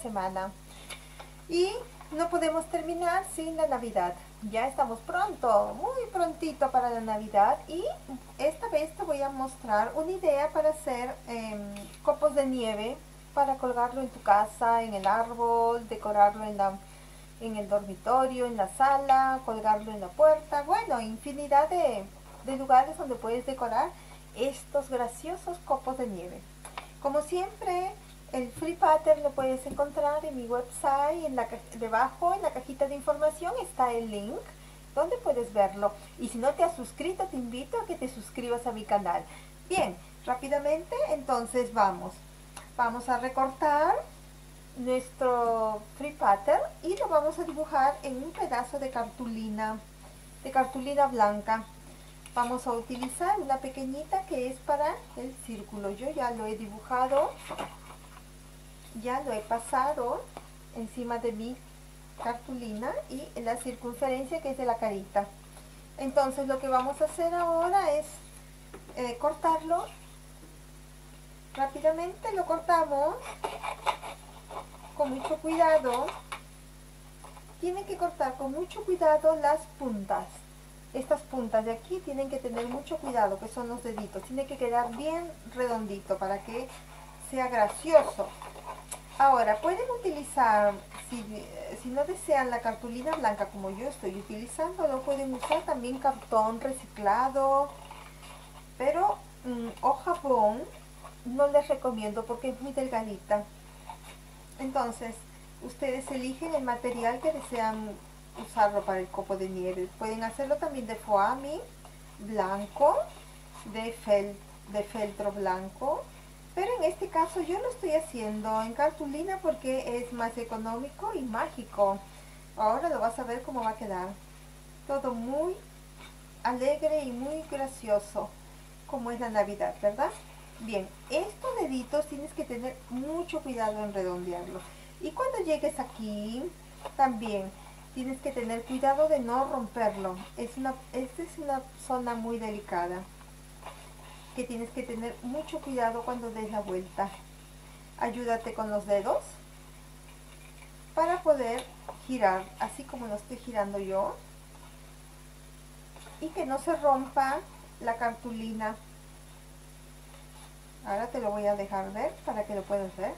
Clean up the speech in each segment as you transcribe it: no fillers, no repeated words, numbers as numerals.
semana. Y no podemos terminar sin la Navidad. Ya estamos pronto, muy prontito para la Navidad. Y esta vez te voy a mostrar una idea para hacer copos de nieve, para colgarlo en tu casa, en el árbol, decorarlo en el dormitorio, en la sala, colgarlo en la puerta. Bueno, infinidad de lugares donde puedes decorar estos graciosos copos de nieve. Como siempre, el free pattern lo puedes encontrar en mi website. Debajo en la cajita de información está el link donde puedes verlo. Y si no te has suscrito, te invito a que te suscribas a mi canal. Bien, rápidamente entonces vamos a recortar nuestro free pattern y lo vamos a dibujar en un pedazo de cartulina blanca. Vamos a utilizar una pequeñita que es para el círculo. Yo ya lo he dibujado, ya lo he pasado encima de mi cartulina, y la circunferencia que es de la carita. Entonces lo que vamos a hacer ahora es cortarlo rápidamente. Lo cortamos con mucho cuidado. Tienen que cortar con mucho cuidado las puntas. Estas puntas de aquí tienen que tener mucho cuidado, que son los deditos. Tiene que quedar bien redondito para que sea gracioso. Ahora, pueden utilizar, si no desean la cartulina blanca como yo estoy utilizando, lo pueden usar también cartón reciclado. Pero hoja bond no les recomiendo porque es muy delgadita. Entonces, ustedes eligen el material que desean usarlo para el copo de nieve. Pueden hacerlo también de foamy blanco, de feltro blanco, pero en este caso yo lo estoy haciendo en cartulina porque es más económico y mágico. Ahora lo vas a ver cómo va a quedar. Todo muy alegre y muy gracioso, como es la Navidad, ¿verdad? Bien, estos deditos tienes que tener mucho cuidado en redondearlos. Y cuando llegues aquí, también tienes que tener cuidado de no romperlo. Esta es una zona muy delicada, que tienes que tener mucho cuidado cuando des la vuelta. Ayúdate con los dedos para poder girar, así como lo estoy girando yo. Y que no se rompa la cartulina. Ahora te lo voy a dejar ver para que lo puedas ver.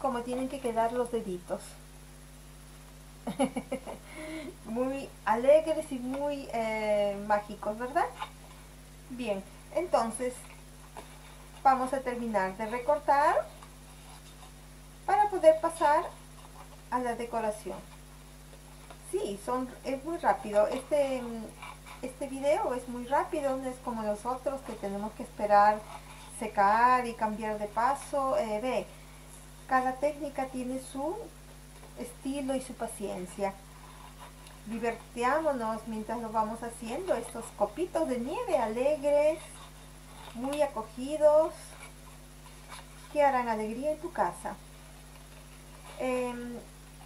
Como tienen que quedar los deditos. Muy alegres y muy mágicos, ¿verdad? Bien, entonces vamos a terminar de recortar para poder pasar a la decoración. Sí, es muy rápido. Este video es muy rápido, no es como los otros que tenemos que esperar secar y cambiar de paso. Ve, cada técnica tiene su estilo y su paciencia. Divertámonos mientras lo vamos haciendo, estos copitos de nieve alegres, muy acogidos, que harán alegría en tu casa.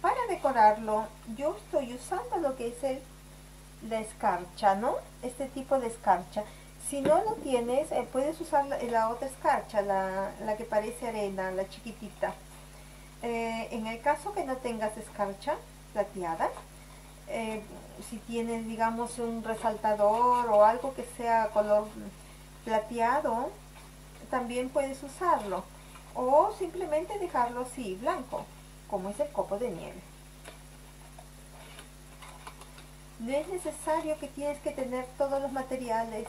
Para decorarlo, yo estoy usando lo que es la escarcha, ¿no? Este tipo de escarcha. Si no lo tienes, puedes usar la otra escarcha, la que parece arena, la chiquitita. En el caso que no tengas escarcha plateada, si tienes, digamos, un resaltador o algo que sea color plateado, también puedes usarlo. O simplemente dejarlo así, blanco, como es el copo de nieve. No es necesario que tienes que tener todos los materiales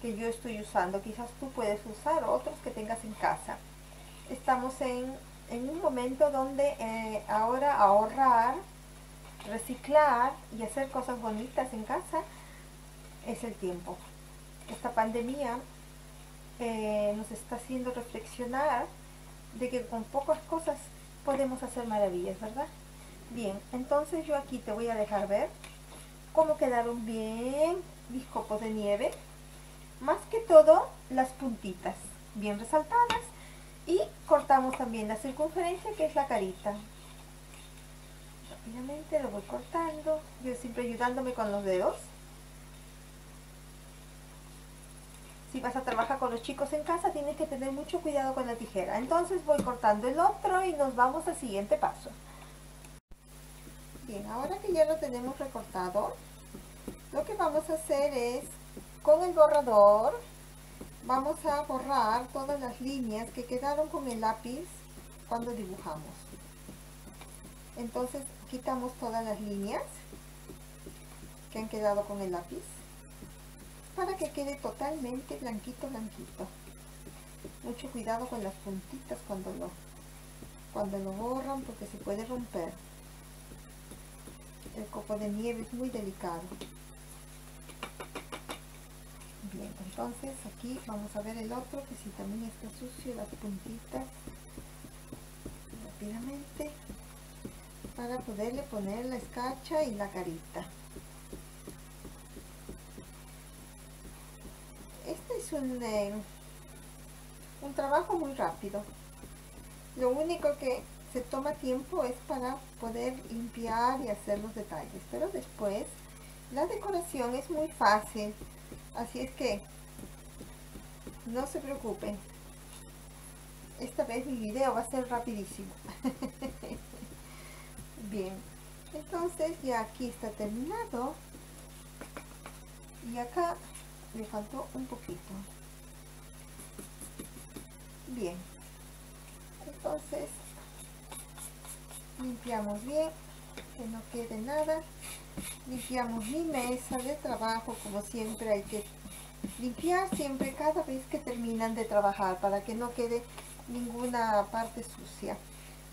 que yo estoy usando. Quizás tú puedes usar otros que tengas en casa. Estamos en un momento donde ahora ahorrar, reciclar y hacer cosas bonitas en casa es el tiempo. Esta pandemia nos está haciendo reflexionar de que con pocas cosas podemos hacer maravillas, ¿verdad? Bien, entonces yo aquí te voy a dejar ver cómo quedaron bien mis copos de nieve. Más que todo, las puntitas bien resaltadas. Y cortamos también la circunferencia, que es la carita. Rápidamente lo voy cortando, yo siempre ayudándome con los dedos. Si si vas a trabajar con los chicos en casa, tienes que tener mucho cuidado con la tijera. Entonces voy cortando el otro y nos vamos al siguiente paso. Bien, ahora que ya lo tenemos recortado, lo que vamos a hacer es, con el borrador, vamos a borrar todas las líneas que quedaron con el lápiz cuando dibujamos. Entonces quitamos todas las líneas que han quedado con el lápiz para que quede totalmente blanquito, blanquito. Mucho cuidado con las puntitas cuando lo borran, porque se puede romper. El copo de nieve es muy delicado. Bien, entonces aquí vamos a ver el otro, que si también está sucio, las puntitas rápidamente para poderle poner la escarcha y la carita. Este es un trabajo muy rápido. Lo único que se toma tiempo es para poder limpiar y hacer los detalles, pero después la decoración es muy fácil, así es que no se preocupen. Esta vez mi video va a ser rapidísimo. Bien, entonces ya aquí está terminado y acá le faltó un poquito. Bien, entonces limpiamos bien, que no quede nada. Limpiamos mi mesa de trabajo, como siempre hay que limpiar siempre cada vez que terminan de trabajar, para que no quede ninguna parte sucia.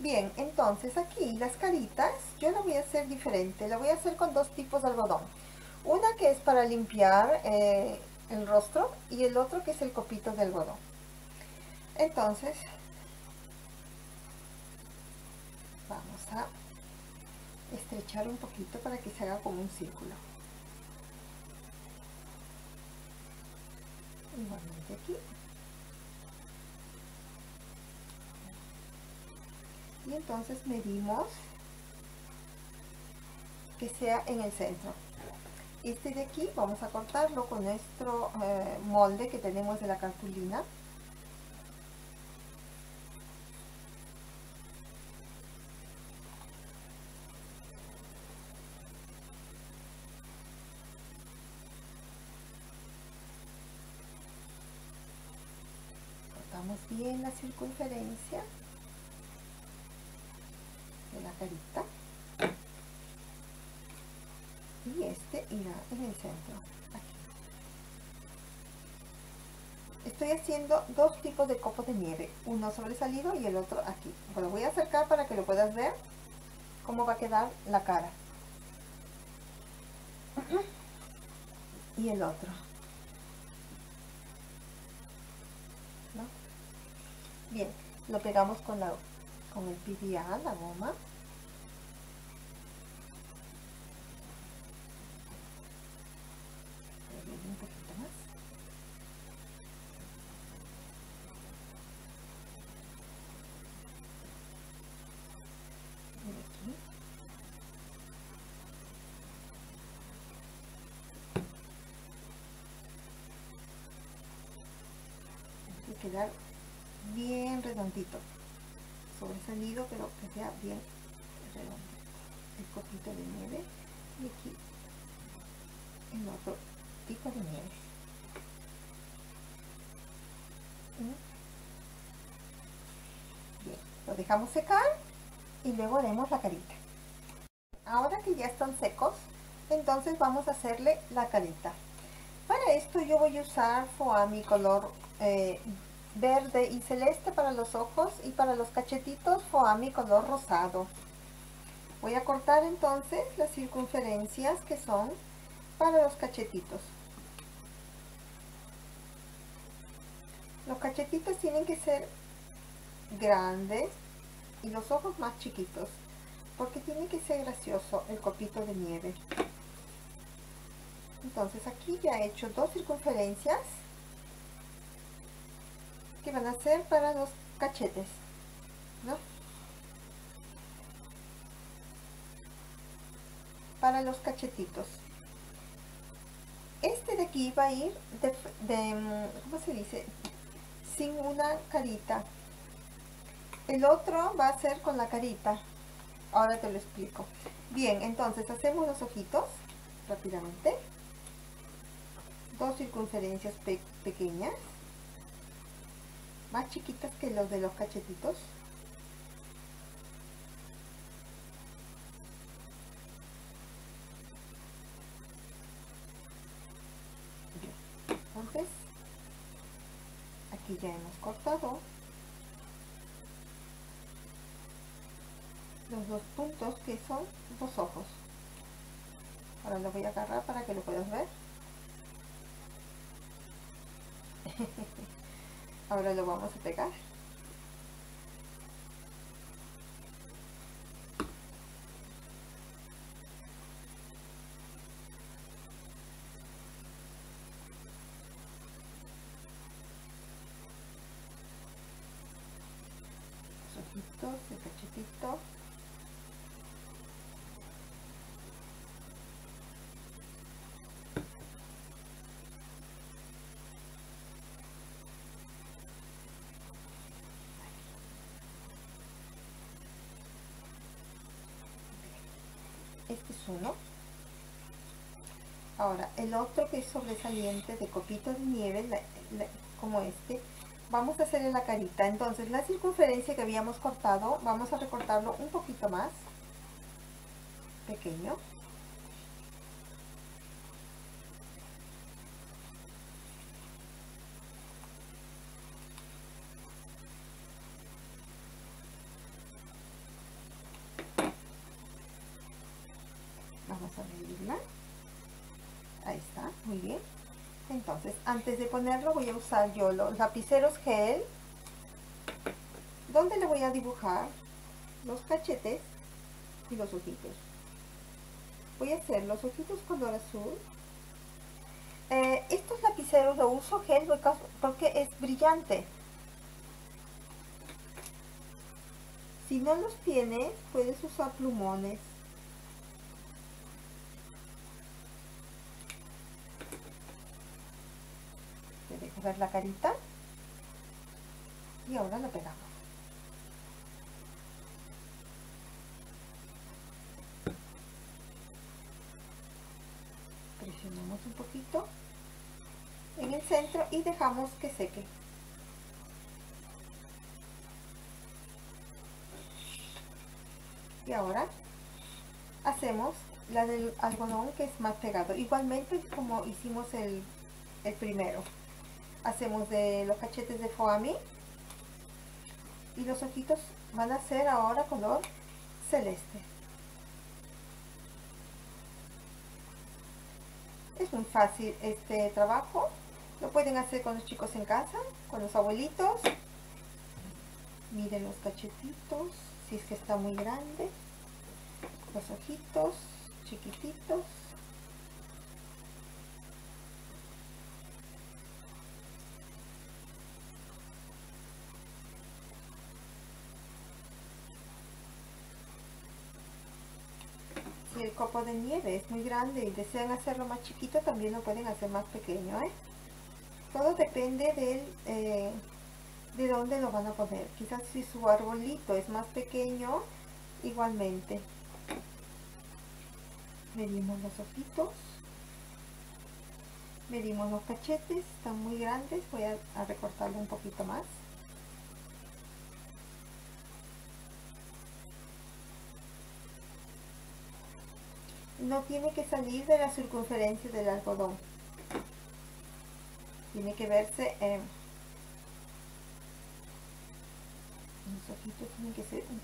Bien, entonces aquí las caritas yo la voy a hacer diferente, la voy a hacer con dos tipos de algodón. Una que es para limpiar el rostro y el otro que es el copito de algodón. Entonces vamos a estrechar un poquito para que se haga como un círculo. Igualmente aquí. Y entonces medimos que sea en el centro. Este de aquí vamos a cortarlo con nuestro molde que tenemos de la cartulina. Bien la circunferencia de la carita y este irá en el centro, aquí. Estoy haciendo dos tipos de copos de nieve, uno sobresalido y el otro aquí. Lo voy a acercar para que lo puedas ver cómo va a quedar la cara y el otro, ¿no? Bien, lo pegamos con el PVA, la goma. Un poquito más. Y aquí. Hay que quedar bien redondito, sobresalido, pero que sea bien redondito el copito de nieve, y aquí el otro tipo de nieve. Bien, lo dejamos secar y luego haremos la carita. Ahora que ya están secos, entonces vamos a hacerle la carita. Para esto yo voy a usar foamy color verde y celeste para los ojos, y para los cachetitos foamy color rosado. Voy a cortar entonces las circunferencias que son para los cachetitos. Los cachetitos tienen que ser grandes y los ojos más chiquitos, porque tiene que ser gracioso el copito de nieve. Entonces aquí ya he hecho dos circunferencias que van a ser para los cachetes, ¿no? Para los cachetitos. Este de aquí va a ir de ¿cómo se dice? Sin una carita. El otro va a ser con la carita. Ahora te lo explico. Bien, entonces hacemos los ojitos rápidamente. Dos circunferencias pequeñas, más chiquitas que los de los cachetitos. Bien. Entonces, aquí ya hemos cortado los dos puntos que son dos ojos. Ahora lo voy a agarrar para que lo puedas ver. Ahora lo vamos a pegar. Los ojitos, el cachetito. Este es uno. Ahora, el otro que es sobresaliente de copito de nieve, como este, vamos a hacerle la carita. Entonces, la circunferencia que habíamos cortado, vamos a recortarlo un poquito más pequeño. Vamos a medirla. Ahí está, muy bien. Entonces, antes de ponerlo voy a usar yo los lapiceros gel, donde le voy a dibujar los cachetes y los ojitos. Voy a hacer los ojitos color azul. Estos lapiceros lo uso gel porque es brillante. Si no los tienes, puedes usar plumones. Dejo ver la carita y ahora lo pegamos. Presionamos un poquito en el centro y dejamos que seque. Y ahora hacemos la del algodón, que es más pegado, igualmente como hicimos el primero. Hacemos de los cachetes de foamy y los ojitos van a ser ahora color celeste. Es muy fácil este trabajo, lo pueden hacer con los chicos en casa, con los abuelitos. Miren los cachetitos, si es que está muy grande, los ojitos chiquititos. Si el copo de nieve es muy grande y desean hacerlo más chiquito, también lo pueden hacer más pequeño, ¿eh? Todo depende de dónde lo van a poner. Quizás si su arbolito es más pequeño, igualmente. Medimos los ojitos. Medimos los cachetes, están muy grandes. Voy a recortarlo un poquito más. No tiene que salir de la circunferencia del algodón. Tiene que verse, los ojitos tienen que ser un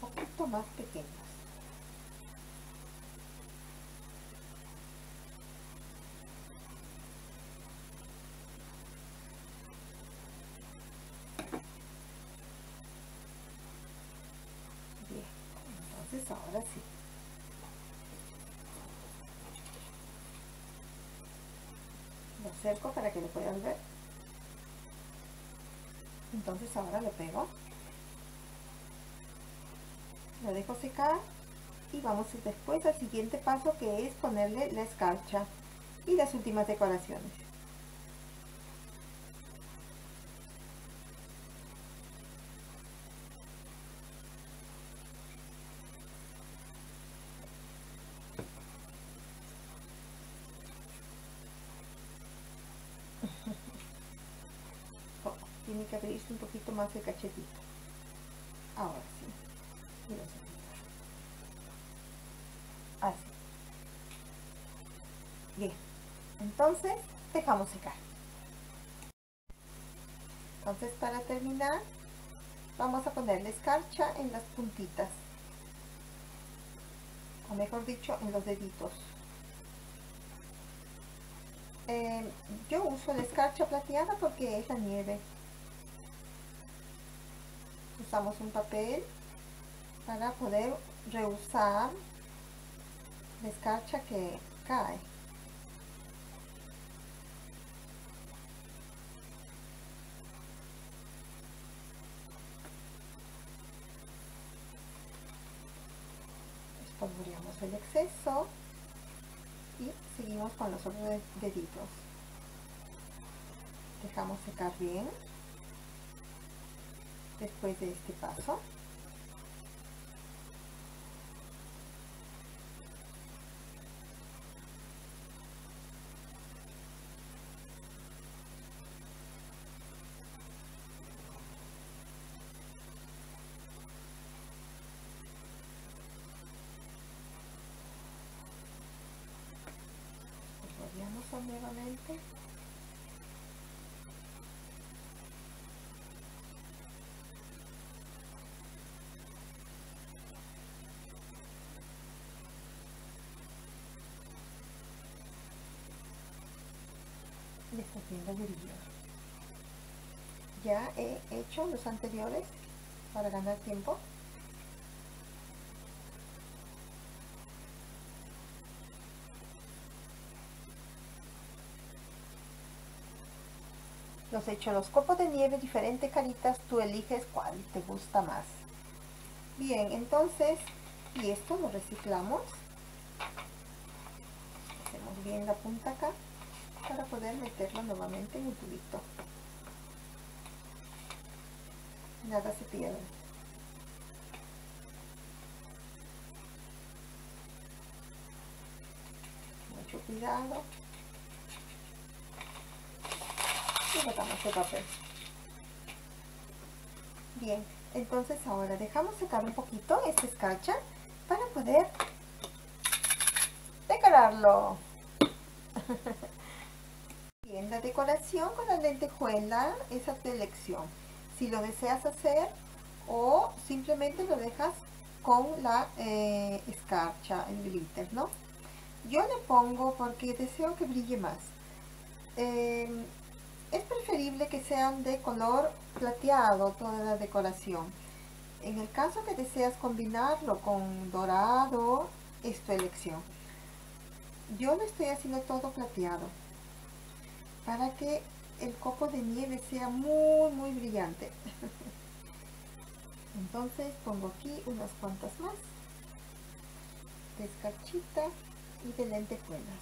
poquito más pequeños. Bien, entonces ahora sí. Cerco para que lo puedan ver. Entonces ahora lo pego, lo dejo secar y vamos después al siguiente paso, que es ponerle la escarcha. y las últimas decoraciones. Tiene que abrirse un poquito más el cachetito. Ahora sí. Así. Bien. Entonces, dejamos secar. Entonces, para terminar, vamos a ponerle escarcha en las puntitas. O mejor dicho, en los deditos. Yo uso la escarcha plateada porque es la nieve. Usamos un papel para poder reusar la escarcha que cae. Espolvoreamos el exceso y seguimos con los otros deditos. Dejamos secar bien. Después de este paso, volvemos nuevamente. Le está haciendo brillo. Ya he hecho los anteriores para ganar tiempo. Los he hecho los copos de nieve, diferentes caritas, tú eliges cuál te gusta más. Bien, entonces, y esto lo reciclamos. Hacemos bien la punta acá, para poder meterlo nuevamente en un tubito. Nada se pierde. Mucho cuidado. Y botamos el papel. Bien, entonces ahora dejamos secar un poquito esta escarcha para poder decorarlo. Bien, la decoración con la lentejuela es a tu elección. Si lo deseas hacer o simplemente lo dejas con la escarcha, el glitter, ¿no? Yo le pongo porque deseo que brille más. Es preferible que sean de color plateado toda la decoración. En el caso que deseas combinarlo con dorado, es tu elección. Yo lo estoy haciendo todo plateado, para que el copo de nieve sea muy brillante. Entonces pongo aquí unas cuantas más de escarchita y de lentejuelas.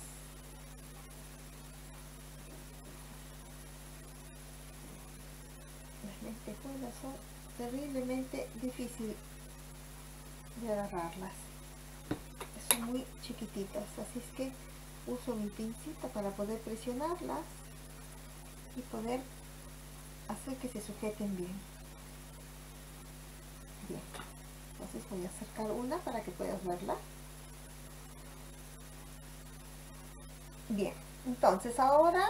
Las lentejuelas son terriblemente difíciles de agarrarlas, son muy chiquititas, así es que uso mi pincita para poder presionarlas y poder hacer que se sujeten bien. Bien, entonces voy a acercar una para que puedas verla. Bien, entonces ahora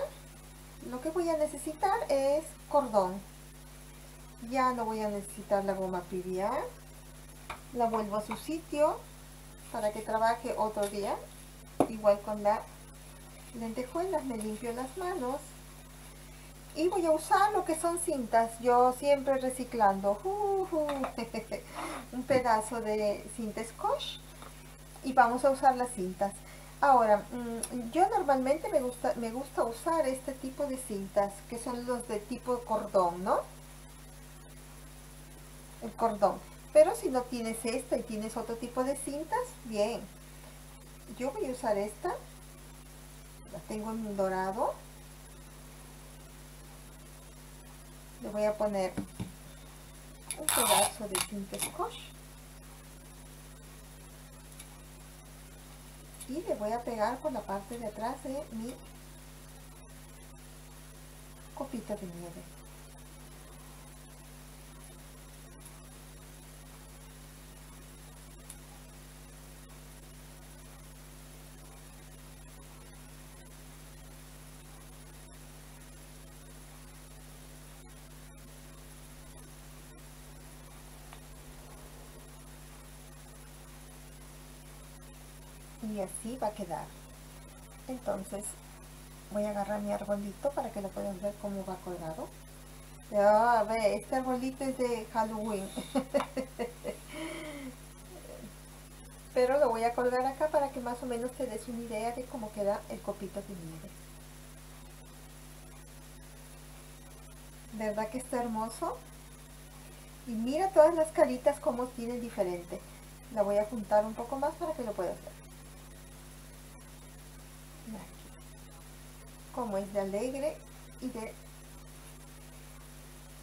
lo que voy a necesitar es cordón. Ya no voy a necesitar la goma PVA. La vuelvo a su sitio para que trabaje otro día. Igual con la lentejuelas, me limpio las manos. Y voy a usar lo que son cintas, yo siempre reciclando, un pedazo de cinta scotch y vamos a usar las cintas. Ahora, yo normalmente me gusta usar este tipo de cintas, que son los de tipo cordón, ¿no? El cordón, pero si no tienes esta y tienes otro tipo de cintas, bien. Yo voy a usar esta, las tengo un dorado, le voy a poner un pedazo de cinta scotch y le voy a pegar por la parte de atrás de mi copita de nieve. Y así va a quedar. Entonces voy a agarrar mi arbolito para que lo puedan ver cómo va colgado. A ver, este arbolito es de Halloween. Pero lo voy a colgar acá para que más o menos te des una idea de cómo queda el copito de nieve. ¿Verdad que está hermoso? Y mira todas las caritas como tienen diferente. La voy a juntar un poco más para que lo puedas ver. Como es de alegre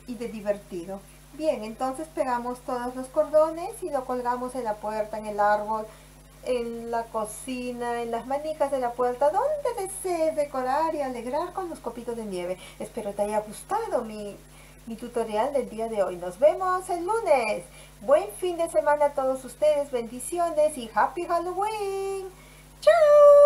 y de divertido. Bien, entonces pegamos todos los cordones y lo colgamos en la puerta, en el árbol, en la cocina, en las manijas de la puerta, donde desees decorar y alegrar con los copitos de nieve. Espero te haya gustado mi tutorial del día de hoy. Nos vemos el lunes. Buen fin de semana a todos ustedes. Bendiciones y Happy Halloween. ¡Chao!